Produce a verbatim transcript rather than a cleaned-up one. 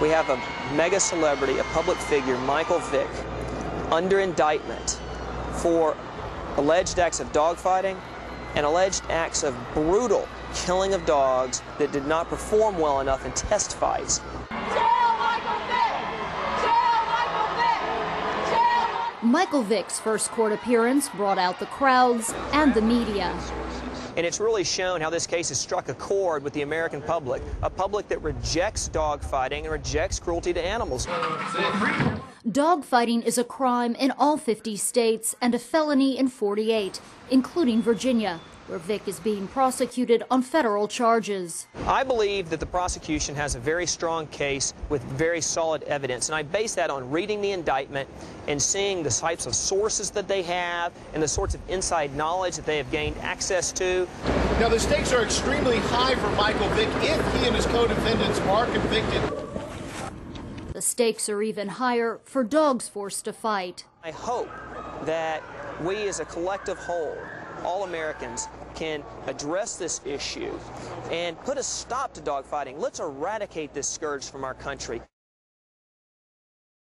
we have a mega celebrity, a public figure, Michael Vick, under indictment for alleged acts of dogfighting and alleged acts of brutal killing of dogs that did not perform well enough in test fights. Michael Vick's first court appearance brought out the crowds and the media. And it's really shown how this case has struck a chord with the American public, a public that rejects dogfighting and rejects cruelty to animals. Dogfighting is a crime in all fifty states and a felony in forty-eight, including Virginia, where Vick is being prosecuted on federal charges. I believe that the prosecution has a very strong case with very solid evidence, and I base that on reading the indictment and seeing the types of sources that they have and the sorts of inside knowledge that they have gained access to. Now, the stakes are extremely high for Michael Vick if he and his co-defendants are convicted. The stakes are even higher for dogs forced to fight. I hope that we as a collective whole, all Americans, can address this issue and put a stop to dogfighting. Let's eradicate this scourge from our country.